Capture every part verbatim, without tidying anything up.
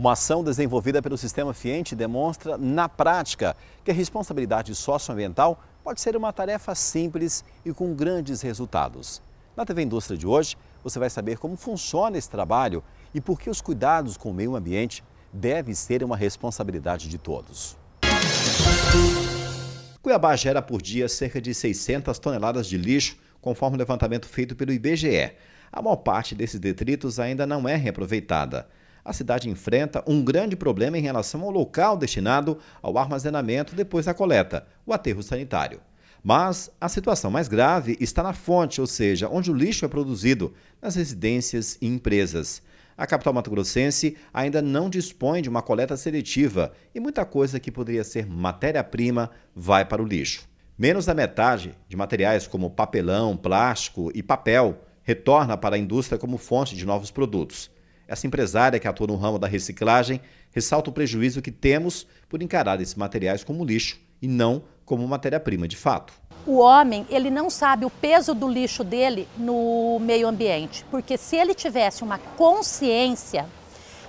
Uma ação desenvolvida pelo Sistema Fiemt demonstra, na prática, que a responsabilidade socioambiental pode ser uma tarefa simples e com grandes resultados. Na T V Indústria de hoje, você vai saber como funciona esse trabalho e por que os cuidados com o meio ambiente devem ser uma responsabilidade de todos. Cuiabá gera por dia cerca de seiscentas toneladas de lixo, conforme o levantamento feito pelo I B G E. A maior parte desses detritos ainda não é reaproveitada. A cidade enfrenta um grande problema em relação ao local destinado ao armazenamento depois da coleta, o aterro sanitário. Mas a situação mais grave está na fonte, ou seja, onde o lixo é produzido, nas residências e empresas. A capital mato-grossense ainda não dispõe de uma coleta seletiva e muita coisa que poderia ser matéria-prima vai para o lixo. Menos da metade de materiais como papelão, plástico e papel retorna para a indústria como fonte de novos produtos. Essa empresária que atua no ramo da reciclagem ressalta o prejuízo que temos por encarar esses materiais como lixo e não como matéria-prima de fato. O homem, ele não sabe o peso do lixo dele no meio ambiente, porque se ele tivesse uma consciência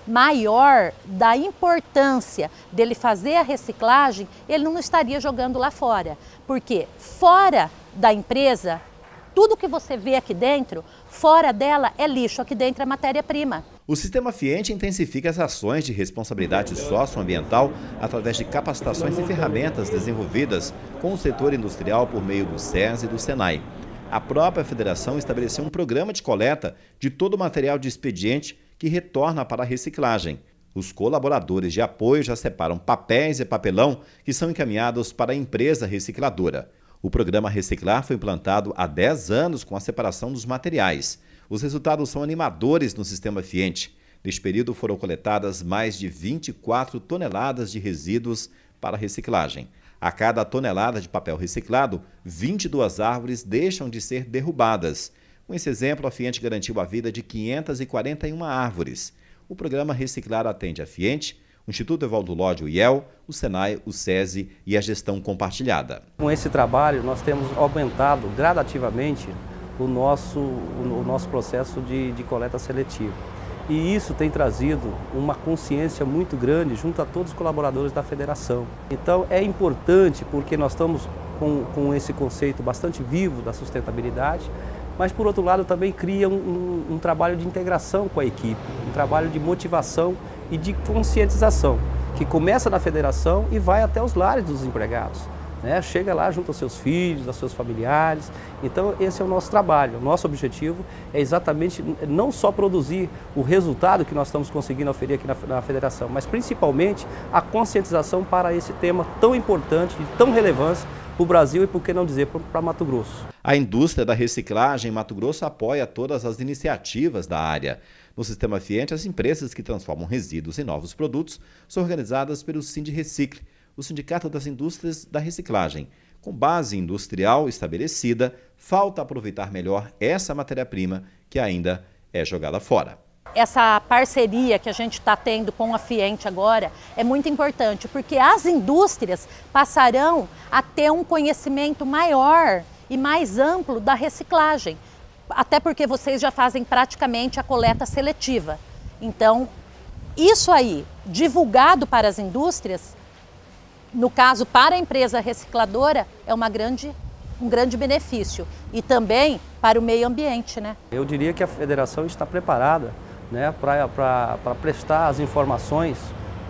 maior da importância dele fazer a reciclagem, ele não estaria jogando lá fora, porque fora da empresa, tudo que você vê aqui dentro, fora dela é lixo, aqui dentro é matéria-prima. O Sistema Fiemt intensifica as ações de responsabilidade socioambiental através de capacitações e ferramentas desenvolvidas com o setor industrial por meio do SESI e do SENAI. A própria federação estabeleceu um programa de coleta de todo o material de expediente que retorna para a reciclagem. Os colaboradores de apoio já separam papéis e papelão que são encaminhados para a empresa recicladora. O programa Reciclar foi implantado há dez anos com a separação dos materiais. Os resultados são animadores no Sistema Fiemt. Neste período foram coletadas mais de vinte e quatro toneladas de resíduos para reciclagem. A cada tonelada de papel reciclado, vinte e duas árvores deixam de ser derrubadas. Com esse exemplo, a Fiemt garantiu a vida de quinhentas e quarenta e uma árvores. O programa Reciclar atende a Fiemt, o Instituto Evaldo Lódio, o I E L, o SENAI, o SESI e a Gestão Compartilhada. Com esse trabalho, nós temos aumentado gradativamente o nosso, o nosso processo de, de coleta seletiva. E isso tem trazido uma consciência muito grande junto a todos os colaboradores da federação. Então é importante porque nós estamos com, com esse conceito bastante vivo da sustentabilidade, mas por outro lado também cria um, um, um trabalho de integração com a equipe, um trabalho de motivação e de conscientização, que começa na federação e vai até os lares dos empregados, né? Chega lá junto aos seus filhos, aos seus familiares. Então esse é o nosso trabalho, o nosso objetivo é exatamente não só produzir o resultado que nós estamos conseguindo oferir aqui na, na federação, mas principalmente a conscientização para esse tema tão importante, de tão relevância para o Brasil e, por que não dizer, para Mato Grosso. A indústria da reciclagem em Mato Grosso apoia todas as iniciativas da área. No Sistema Fiemt, as empresas que transformam resíduos em novos produtos são organizadas pelo Sindreciclo, o Sindicato das Indústrias da Reciclagem. Com base industrial estabelecida, falta aproveitar melhor essa matéria-prima que ainda é jogada fora. Essa parceria que a gente está tendo com a Fiemt agora é muito importante, porque as indústrias passarão a ter um conhecimento maior e mais amplo da reciclagem, até porque vocês já fazem praticamente a coleta seletiva. Então, isso aí, divulgado para as indústrias, no caso para a empresa recicladora, é uma grande um grande benefício e também para o meio ambiente, né? Eu diria que a federação está preparada, né, para prestar as informações,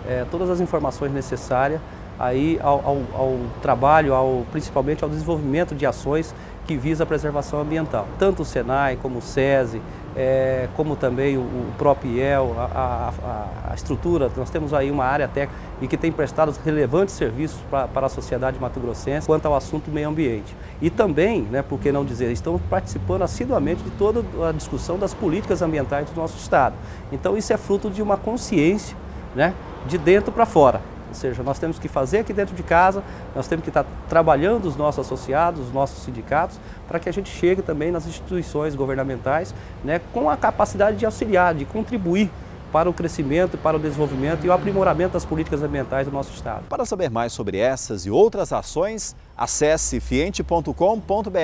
é, todas as informações necessárias aí ao, ao, ao trabalho, ao, principalmente ao desenvolvimento de ações que visa a preservação ambiental. Tanto o SENAI como o SESI, é, como também o, o próprio I E L, a, a, a estrutura, nós temos aí uma área técnica e que tem prestado relevantes serviços pra, para a sociedade mato-grossense quanto ao assunto meio ambiente. E também, né, por que não dizer, estamos participando assiduamente de toda a discussão das políticas ambientais do nosso estado. Então isso é fruto de uma consciência, né, de dentro para fora. Ou seja, nós temos que fazer aqui dentro de casa, nós temos que estar trabalhando os nossos associados, os nossos sindicatos, para que a gente chegue também nas instituições governamentais, né, com a capacidade de auxiliar, de contribuir para o crescimento, para o desenvolvimento e o aprimoramento das políticas ambientais do nosso estado. Para saber mais sobre essas e outras ações, acesse fiente ponto com ponto br.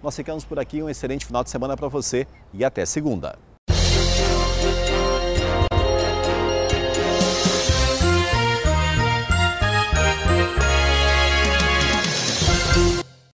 Nós ficamos por aqui, um excelente final de semana para você e até segunda.